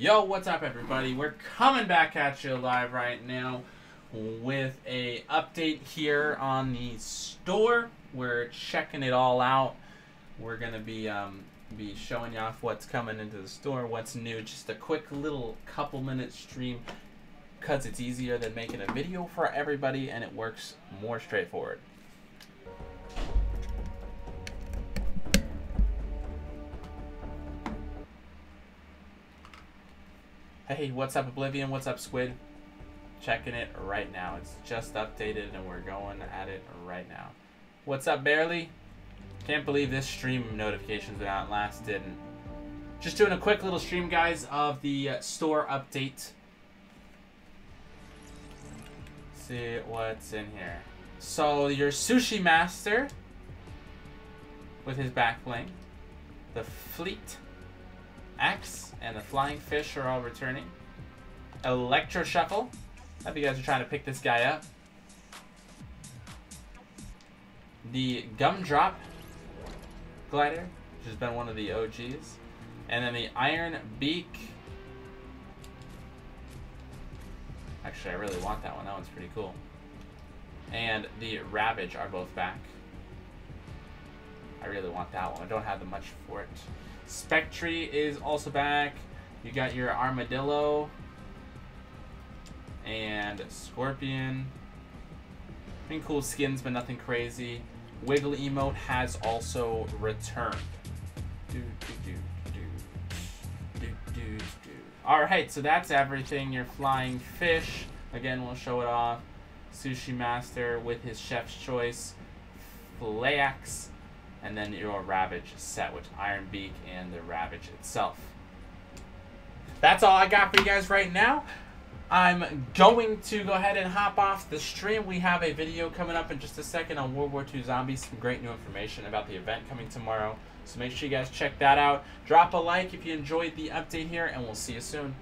Yo, what's up everybody? We're coming back at you live right now with a update here on the store. We're checking it all out. We're gonna be showing you off what's coming into the store, what's new. Just a quick little couple-minute stream because it's easier than making a video for everybody and it works more straightforward. Hey, what's up Oblivion? What's up Squid? Checking it right now. It's just updated and we're going at it right now. What's up Barely? Can't believe this stream notifications went out last, didn't. Just doing a quick little stream, guys, of the store update. See what's in here. So your Sushi Master with his back bling, the Fleet Axe and the Flying Fish are all returning. Electro Shuffle. I hope you guys are trying to pick this guy up. The Gumdrop Glider, which has been one of the OGs. And then the Iron Beak. Actually, I really want that one. That one's pretty cool. And the Ravage are both back. I really want that one. I don't have the much for it. Spectry is also back. You got your Armadillo and Scorpion. I mean, cool skins, but nothing crazy. Wiggly Emote has also returned. Alright, so that's everything. Your Flying Fish. Again, we'll show it off. Sushi Master with his Chef's Choice. Flax. And then your Ravage set with Iron Beak and the Ravage itself. That's all I got for you guys right now. I'm going to go ahead and hop off the stream. We have a video coming up in just a second on World War II Zombies. Some great new information about the event coming tomorrow. So make sure you guys check that out. Drop a like if you enjoyed the update here, and we'll see you soon.